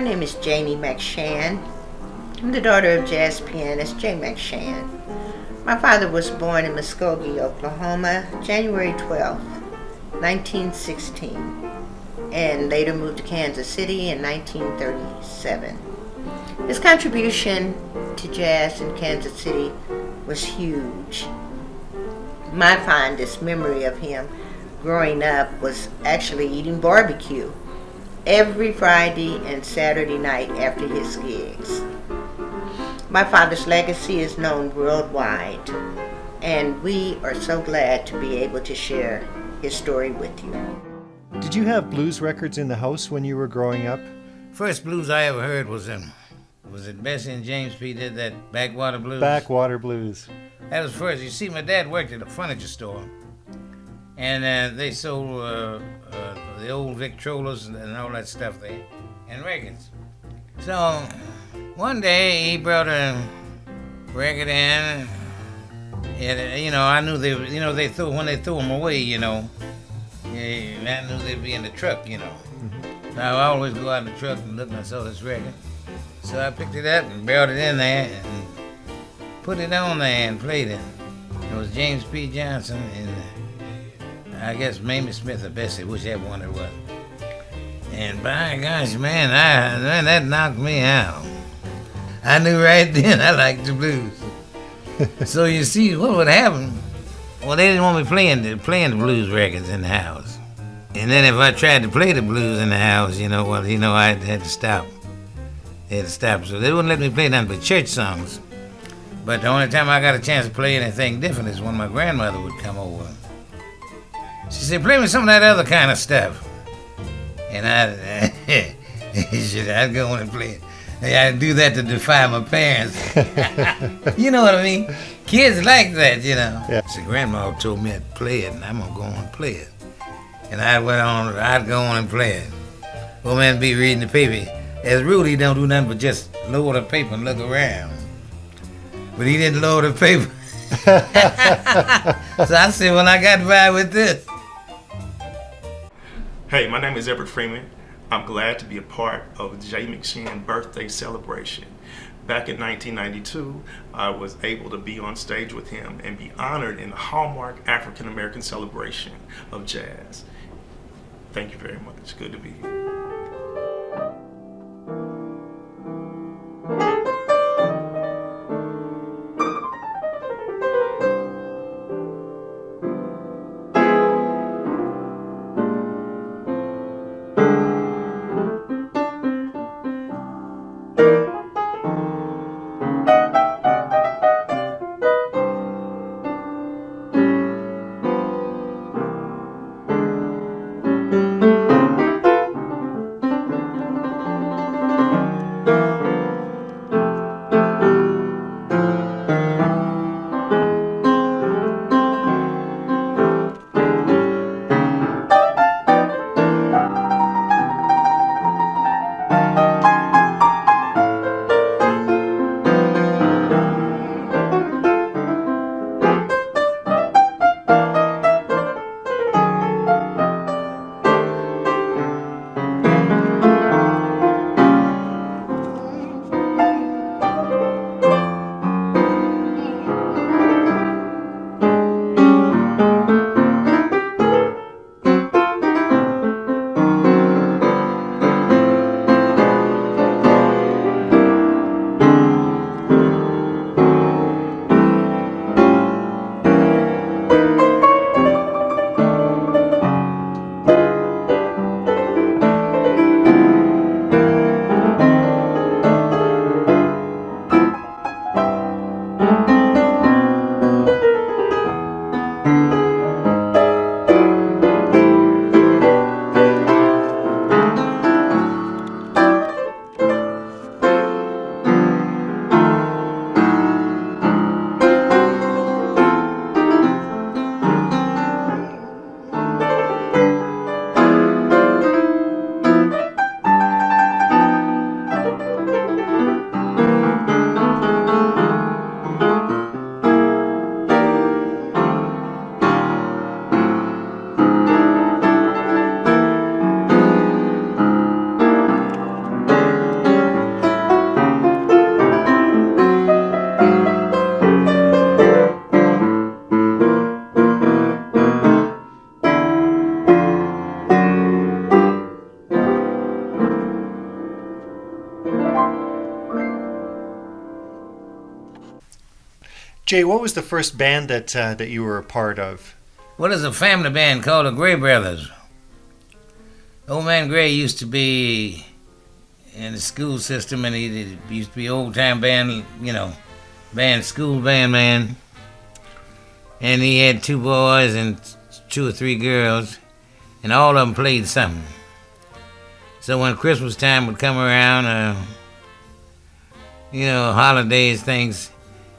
My name is Jamie McShann. I'm the daughter of jazz pianist Jay McShann. My father was born in Muskogee, Oklahoma, January 12, 1916, and later moved to Kansas City in 1937. His contribution to jazz in Kansas City was huge. My fondest memory of him growing up was actually eating barbecue every Friday and Saturday night after his gigs. My father's legacy is known worldwide, and we are so glad to be able to share his story with you. Did you have blues records in the house when you were growing up? First blues I ever heard was it Bessie and James P. did that Backwater Blues? Backwater Blues. That was first. You see, my dad worked at a furniture store, and they sold the old Victrolas and all that stuff there, and records. So one day he brought a record in, and I knew when they threw them away, I knew they'd be in the truck, So I always go out in the truck and look, and I saw this record. So I picked it up and brought it in there and put it on there and played it. It was James P. Johnson and I guess Mamie Smith or Bessie, whichever one it was. And by gosh, man, that knocked me out. I knew right then I liked the blues. So you see, what would happen? Well, they didn't want me playing the blues records in the house. And then if I tried to play the blues in the house, I had to stop. So they wouldn't let me play nothing but church songs. But the only time I got a chance to play anything different is when my grandmother would come over. She said, "Play me some of that other kind of stuff." And I'd go on and play it. I'd do that to defy my parents. You know what I mean? Kids like that, Yeah. So grandma told me I'd play it, and I'm gonna go on and play it. And I'd go on and play it. Well, man, be reading the paper. As rule, he don't do nothing but just lower the paper and look around. But he didn't lower the paper. So I said, well, I got by with this. Hey, my name is Everett Freeman. I'm glad to be a part of the Jay McShann birthday celebration. Back in 1992, I was able to be on stage with him and be honored in the hallmark African-American celebration of jazz. Thank you very much. It's good to be here. Jay, what was the first band that that you were a part of? Well, there's a family band called the Gray Brothers. Old Man Gray used to be in the school system, and he used to be old-time band, you know, school band man. And he had two boys and two or three girls, and all of them played something. So when Christmas time would come around, you know, holidays, things,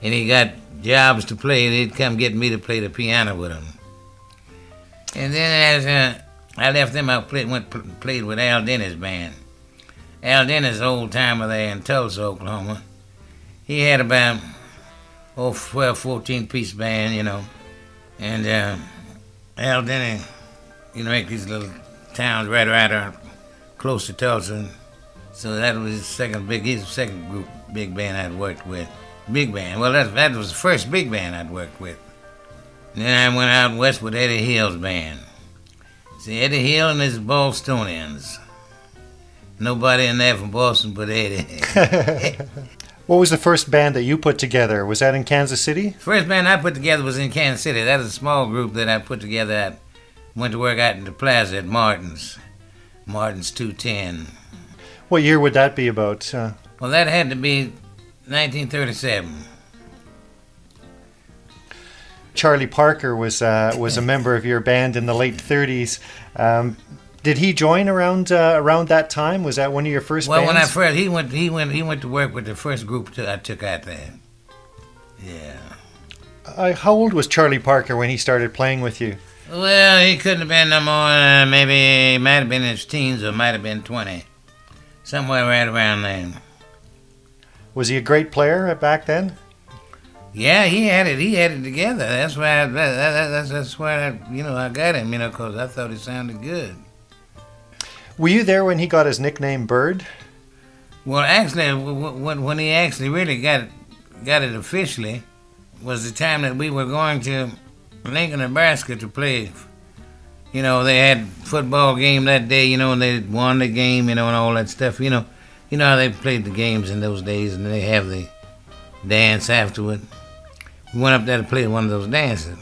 and he got jobs to play, they'd come get me to play the piano with them. And then as I left them, I played with Al Denny's band. Al Denny's old-timer there in Tulsa, Oklahoma. He had about, 12, 14-piece band, you know. And Al Denny, you know, make these little towns right out close to Tulsa. So that was his second big band I'd worked with. Big band. Well, that was the first big band I'd worked with. And then I went out west with Eddie Hill's band. See, Eddie Hill and his Bostonians. Nobody in there from Boston but Eddie. What was the first band that you put together? Was that in Kansas City? First band I put together was in Kansas City. That was a small group that I put together. I went to work out in the plaza at Martin's. Martin's 210. What year would that be about? Well, that had to be 1937. Charlie Parker was a member of your band in the late 30s. Did he join around that time? Was that one of your first bands? Well, when I first he went to work with the first group I took out there. Yeah. How old was Charlie Parker when he started playing with you? Well, he couldn't have been no more. Maybe he might have been in his teens, or might have been 20, somewhere right around there. Was he a great player back then? Yeah, he had it. He had it together. That's why. That's why I got him. You know, because I thought he sounded good. Were you there when he got his nickname Bird? Well, actually, when he actually really got it officially, was the time that we were going to Lincoln, Nebraska to play. You know, they had football game that day. You know, and they won the game. You know, and all that stuff. You know how they played the games in those days, and they have the dance afterward. We went up there to play one of those dances,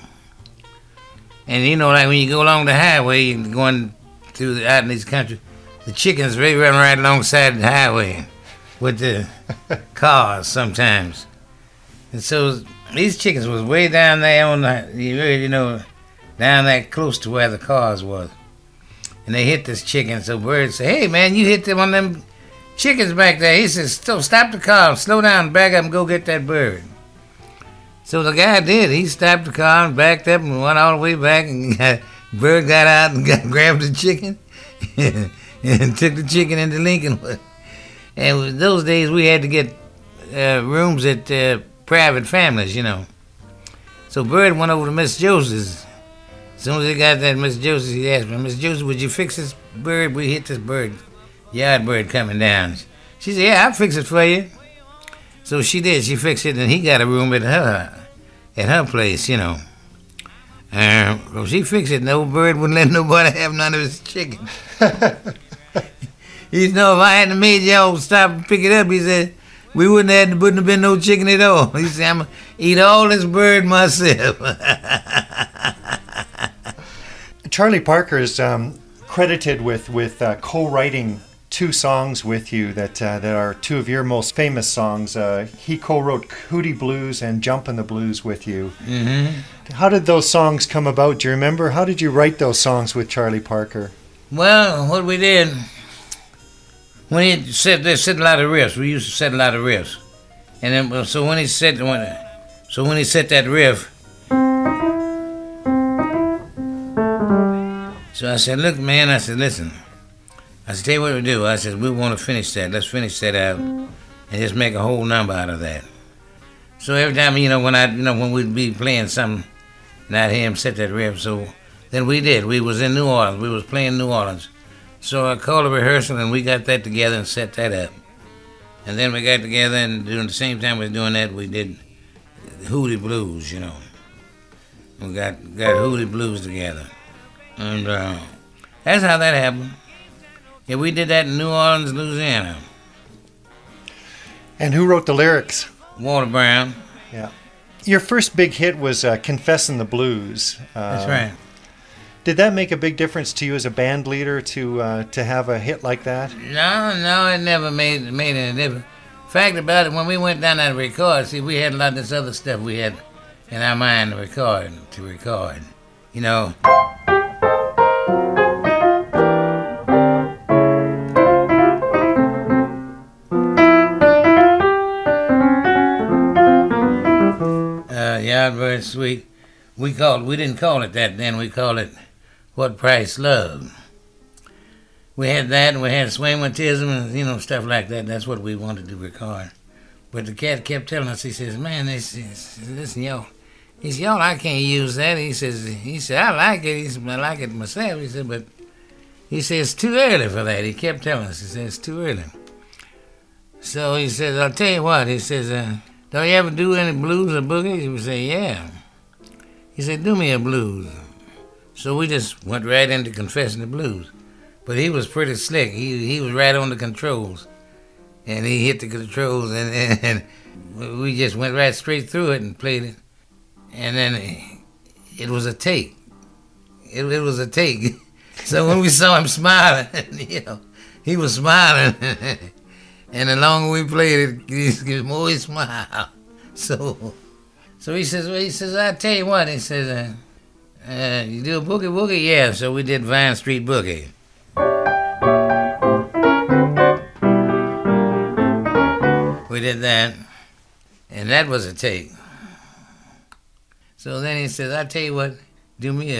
and you know, like when you go along the highway, you're going through out in these country. The chickens really run right alongside the highway with the cars sometimes. And so these chickens was way down there on the, you know, down there close to where the cars was. And they hit this chicken, so Bird said, "Hey man, you hit them on them chickens back there." He says, "Stop the car, slow down, back up and go get that bird." So the guy did. He stopped the car and backed up and went all the way back and Bird got out and grabbed the chicken and took the chicken into Lincoln. And those days we had to get rooms at private families, you know. So Bird went over to Miss Joseph's. As soon as he got that Miss Joseph, he asked me, "Miss Joseph, would you fix this bird? We hit this bird, yard bird coming down." She said, "Yeah, I'll fix it for you." So she did. She fixed it, and he got a room at her place, you know. Well, she fixed it, and the old Bird wouldn't let nobody have none of his chicken. You know, if I hadn't made y'all stop and pick it up, he said, we wouldn't have been no chicken at all. He said, "I'm going to eat all this bird myself." Charlie Parker is credited with co-writing two songs with you that are two of your most famous songs. He co-wrote Hootie Blues and Jumpin' the Blues with you. Mm-hmm. How did those songs come about? Do you remember? How did you write those songs with Charlie Parker? Well, what we did, when he said they set a lot of riffs, we used to set a lot of riffs. And then, so when he said, when he set that riff, so I said, "Look, man," I said, "listen." I said, "Tell you what we do." I said, "We want to finish that. Let's finish that out and just make a whole number out of that." So every time, you know, when we'd be playing something, and I'd hear him set that riff. So then we did. We was in New Orleans. We was playing New Orleans. So I called a rehearsal and we got that together and set that up. And then we got together and during the same time we were doing that, we did Hootie Blues, you know. We got Hootie Blues together. And that's how that happened. Yeah, we did that in New Orleans, Louisiana. And who wrote the lyrics? Walter Brown. Yeah. Your first big hit was Confessin' the Blues. That's right. Did that make a big difference to you as a band leader to have a hit like that? No, it never made any difference. Fact about it, when we went down there to record, see, we had a lot of this other stuff we had in our mind to record, you know. Yardbird Suite, we didn't call it that then, we called it What Price Love. We had that, and we had Swingmatism, and, you know, stuff like that. That's what we wanted to record. But the cat kept telling us, he says, man, listen, y'all. He said, y'all, I can't use that. He said, I like it. He said, I like it myself. He said, but he said, it's too early for that. He kept telling us, he said, it's too early. So he says, I'll tell you what. He says, don't you ever do any blues or boogies? We say, yeah. He said, do me a blues. So we just went right into Confessin' the Blues. But he was pretty slick. He was right on the controls. And he hit the controls, and we just went right straight through it and played it. And then it was a take. It was a take. So when we saw him smiling, you know, he was smiling. And the longer we played it, the more he smiled. So he says, well, I'll tell you what. He says, you do a boogie-woogie? Yeah, so we did Vine Street Boogie. We did that, and that was a take. So then he says, I'll tell you what, do me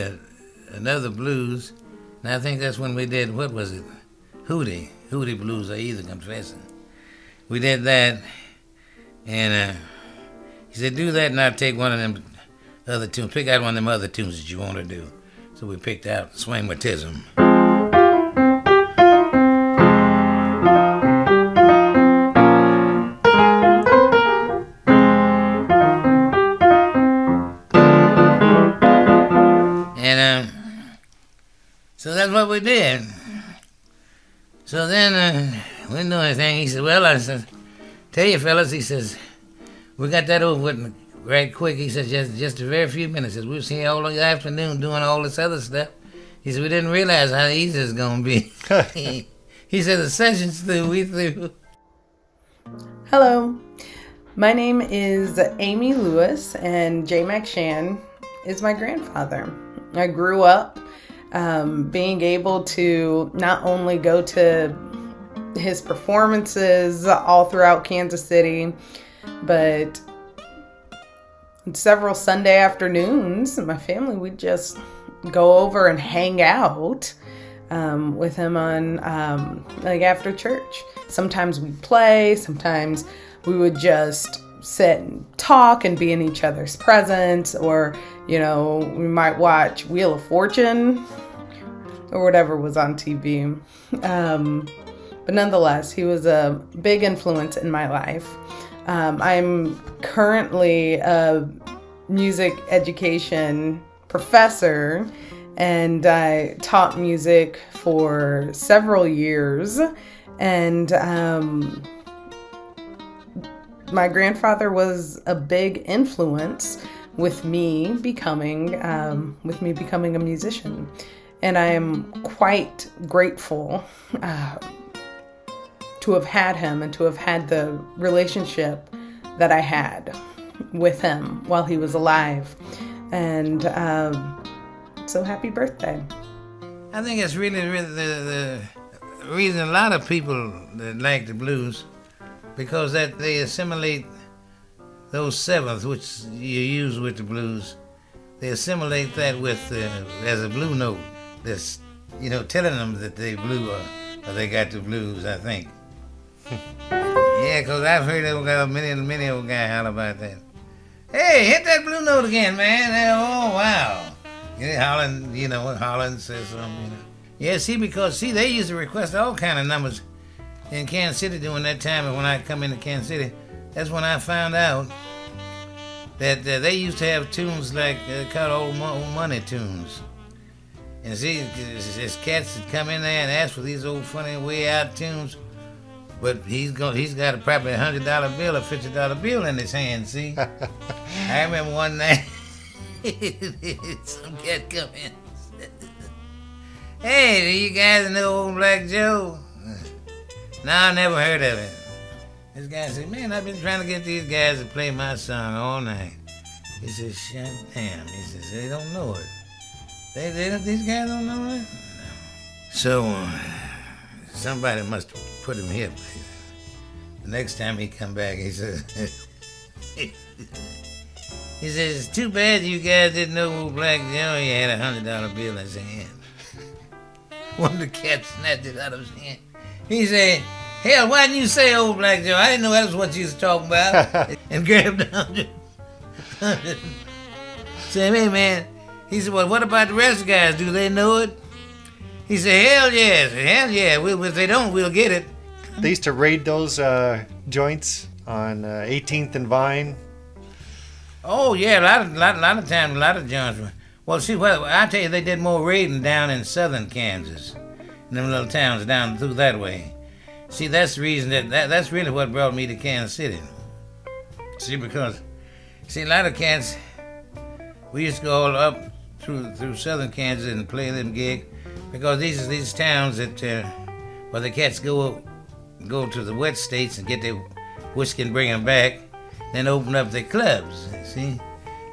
another blues. And I think that's when we did, what was it? Hootie Blues, or either Confessin'. We did that, and he said, do that, and I'll take one of them other tunes. Pick out one of them other tunes that you want to do. So we picked out Swingmatism. So that's what we did. So then we didn't do anything. He said, well, I said, tell you fellas, he says, we got that over with right quick. He says, just a very few minutes. He says, we was here all the afternoon doing all this other stuff. He said, we didn't realize how easy it's going to be. He said, the session's through, we through. Hello, my name is Amy Lewis, and Jay McShann is my grandfather. I grew up being able to not only go to his performances all throughout Kansas City, but several Sunday afternoons, my family would just go over and hang out with him on like after church. Sometimes we'd play, sometimes we would just sit and talk and be in each other's presence, or, you know, we might watch Wheel of Fortune or whatever was on TV. But nonetheless, he was a big influence in my life. I'm currently a music education professor, and I taught music for several years, and my grandfather was a big influence with me becoming a musician, and I am quite grateful to have had him and to have had the relationship that I had with him while he was alive. And so happy birthday. I think it's really the reason a lot of people that like the blues, because that they assimilate those sevenths, which you use with the blues, they assimilate that with as a blue note. That's, you know, telling them that they blue or they got the blues, I think. Yeah, because I've heard many old guy holler about that. Hey, hit that blue note again, man. Oh, wow. Yeah, Holland, you know, Holland says something, you know. Yeah, see, because, see, they used to request all kind of numbers in Kansas City during that time, and when I come into Kansas City, that's when I found out that they used to have tunes like called old money tunes. And see, there's cats that come in there and ask for these old funny way out tunes. But he's got a probably $100 bill or $50 bill in his hand. See, I remember one night some cat come in. Hey, do you guys know Old Black Joe? No, I never heard of him. This guy said, man, I've been trying to get these guys to play my song all night. He said, shut down. He says, they don't know it. These guys don't know it? No. So somebody must have put him here. The next time he come back, he says, he says, it's too bad you guys didn't know Old Black Joe. He had $100 bill in his hand. One of the cats snatched it out of his hand. He said, hell, why didn't you say Old Black Joe? I didn't know that was what you was talking about. And grabbed $100. Said, hey, man. He said, well, what about the rest of the guys? Do they know it? He said, hell yes. Hell yeah. If they don't, we'll get it. They used to raid those joints on 18th and Vine. Oh, yeah. A lot of times, a lot of joints were. Well, see, well, I tell you, they did more raiding down in southern Kansas, in them little towns down through that way. See, that's the reason that's really what brought me to Kansas City. See, because, see, a lot of cats, we used to go all up through southern Kansas and play them gigs, because these towns that, where the cats go to the wet states and get their whiskey and bring them back, then open up their clubs, see?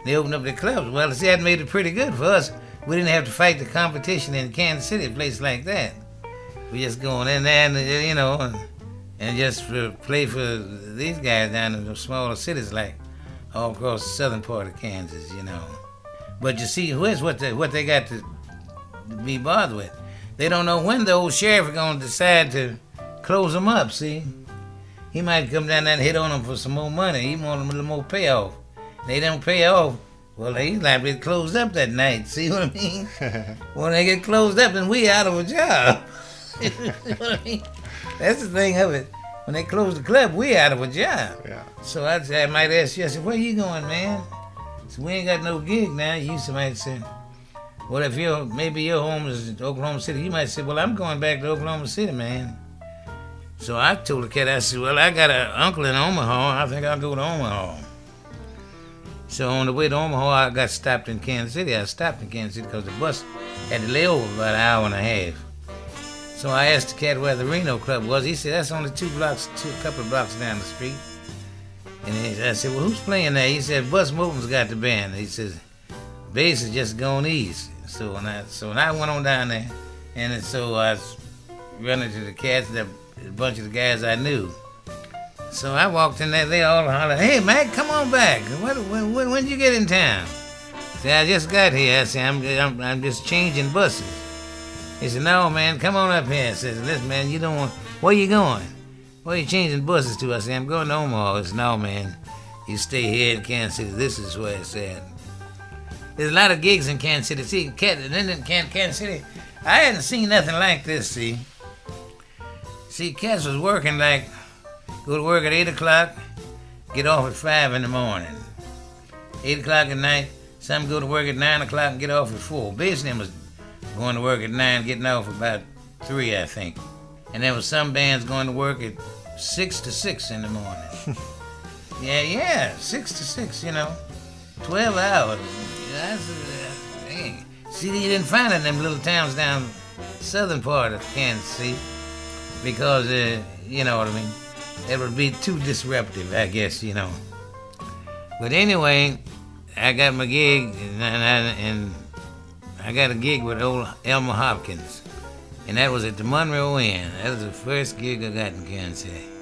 They opened up the clubs. Well, see, that made it pretty good for us. We didn't have to fight the competition in Kansas City, a place like that. We just going in there, and, you know, and just play for these guys down in the smaller cities, like all across the southern part of Kansas, you know. But you see, here's what they got to be bothered with. They don't know when the old sheriff is going to decide to close them up, see. He might come down there and hit on them for some more money. He want them a little more payoff. They don't pay off. Well, they likely closed up that night. See what I mean? When they get closed up, then we out of a job. You know what I mean? That's the thing of it. When they close the club, we out of a job. Yeah. So I might ask you, I said, where you going, man? So we ain't got no gig now. You might say, well, if maybe your home is in Oklahoma City, you might say, well, I'm going back to Oklahoma City, man. So I told the cat, I said, well, I got an uncle in Omaha. I think I'll go to Omaha. So on the way to Omaha, I got stopped in Kansas City. I stopped in Kansas City because the bus had to lay over about an hour and a half. So I asked the cat where the Reno Club was. He said, that's only a couple of blocks down the street. And I said, well, who's playing there? He said, Bus Moulton's got the band. He says, bass is just gone east. So when I went on down there, and so I was running to the cats, a bunch of the guys I knew. So I walked in there, they all hollered, hey, Mac, come on back. When did you get in town? I said, I just got here. I said, I'm just changing buses. He said, no, man, come on up here. I said, listen, man, you don't want, where you going? Where you changing buses to? I said, I'm going to Omaha. He said, no, man, you stay here in Kansas City. This is where it's at. There's a lot of gigs in Kansas City. See, Kansas City, I hadn't seen nothing like this, see. See, cats was working like, go to work at 8 o'clock, get off at 5 in the morning. 8 o'clock at night, some go to work at 9 o'clock and get off at 4. Bessie was going to work at 9, getting off about 3, I think. And there was some bands going to work at 6 to 6 in the morning. yeah, 6 to 6, you know. 12 hours. Dang. See, you didn't find it in them little towns down the southern part of Kansas City because, you know what I mean. It would be too disruptive, I guess, you know. But anyway, I got my gig, and I got a gig with old Elmer Hopkins. And that was at the Monroe Inn. That was the first gig I got in Kansas City.